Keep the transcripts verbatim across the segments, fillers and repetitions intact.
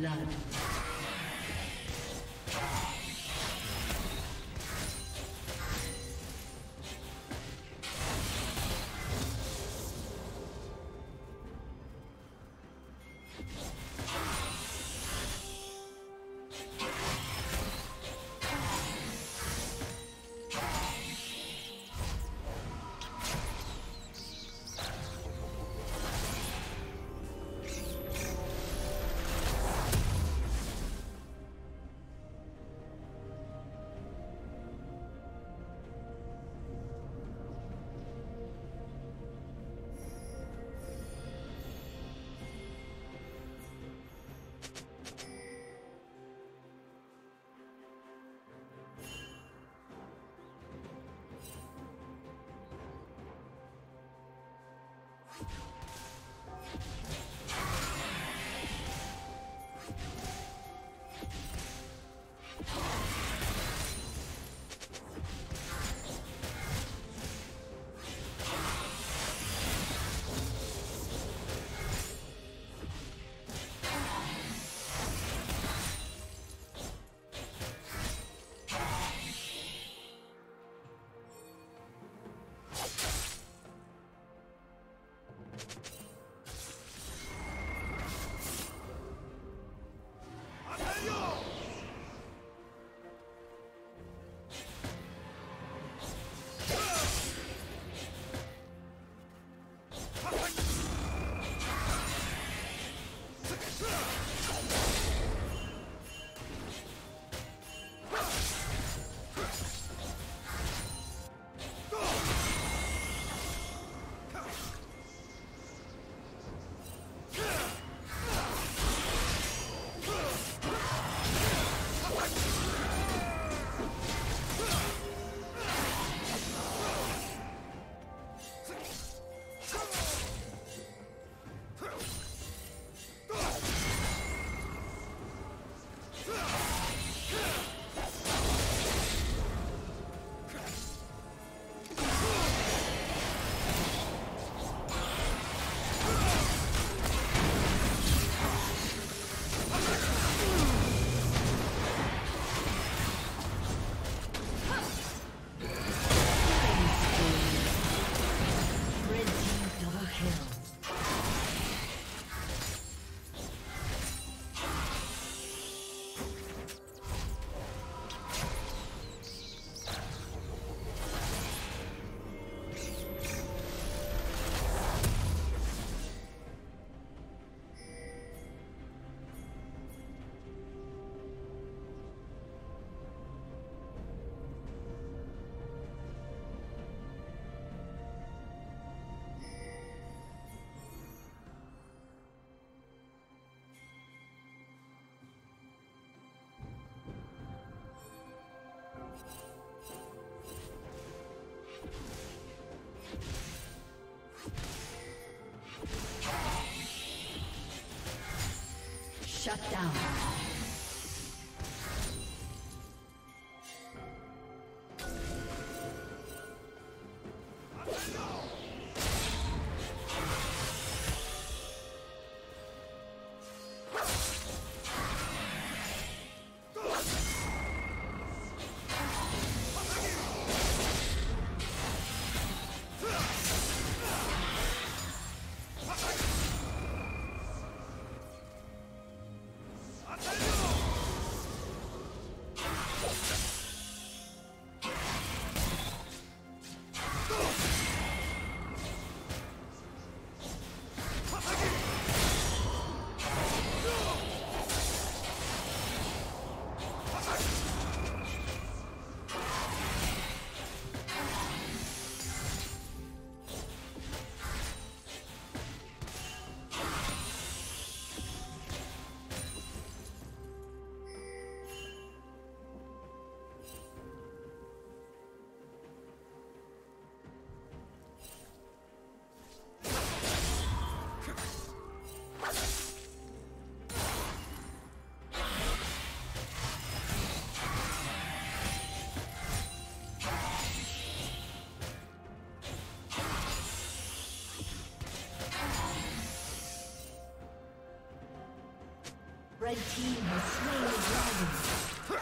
blood. Shut down. I Red team has slain the dragon.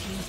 Team's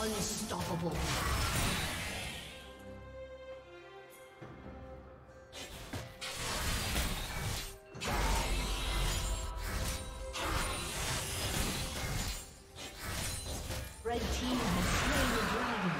Unstoppable. Red team has slain the dragon.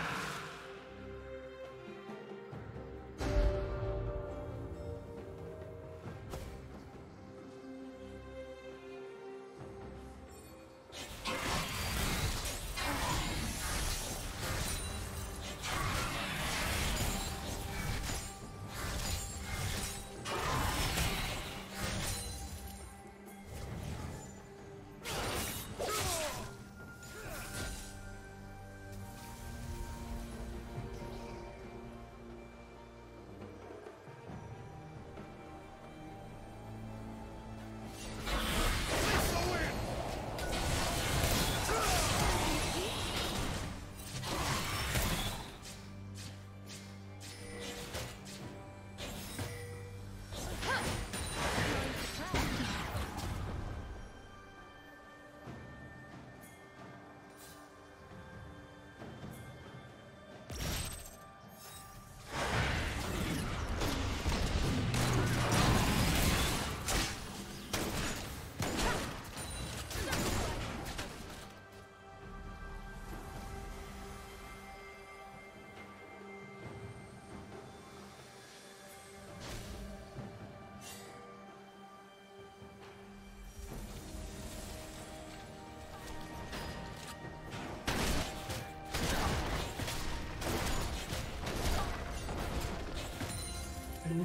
Blue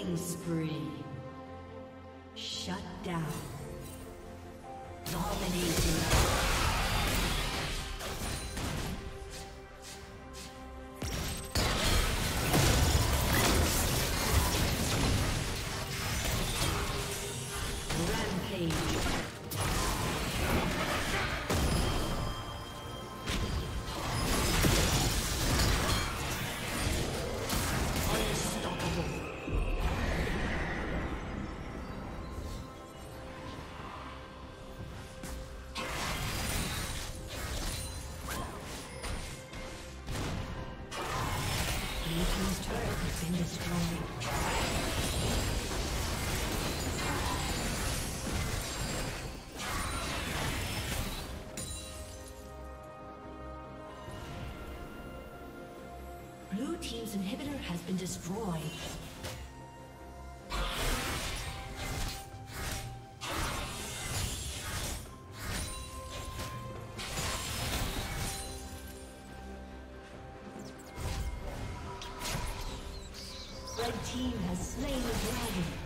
Killing spree. Shut down. Dominating. Blue team's inhibitor has been destroyed. Red team has slain the dragon.